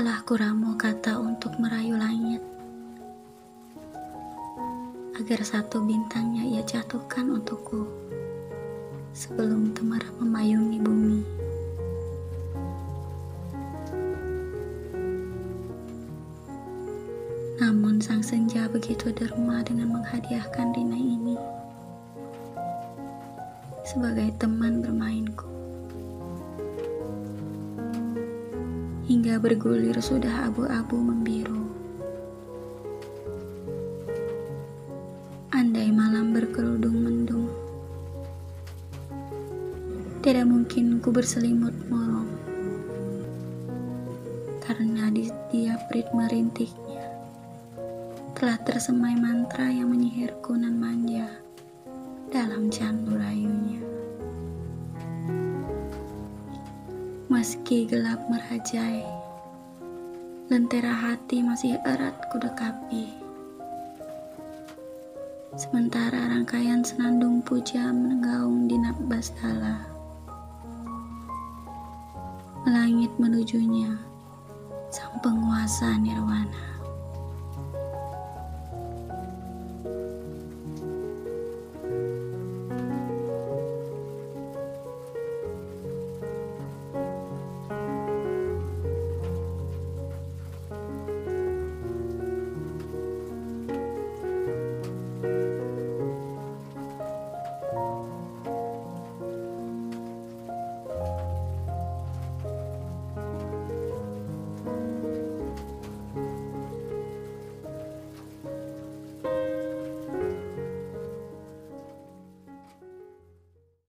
telah kuramu kata untuk merayu langit, agar satu bintangnya ia jatuhkan untukku sebelum temaram memayungi bumi. Namun sang senja begitu derma dengan menghadiahkan Rina ini sebagai teman bermainku. Hingga bergulir sudah abu-abu membiru. Andai malam berkerudung mendung, tidak mungkin ku berselimut molong, karena di tiap ritme rintiknya telah tersemai mantra yang menyihirku nan manja dalam candu rayunya. Meski gelap merajai, lentera hati masih erat kudekapi. Sementara rangkaian senandung puja menggaung di nafas dala, melangit menujunya sang penguasa nirwana.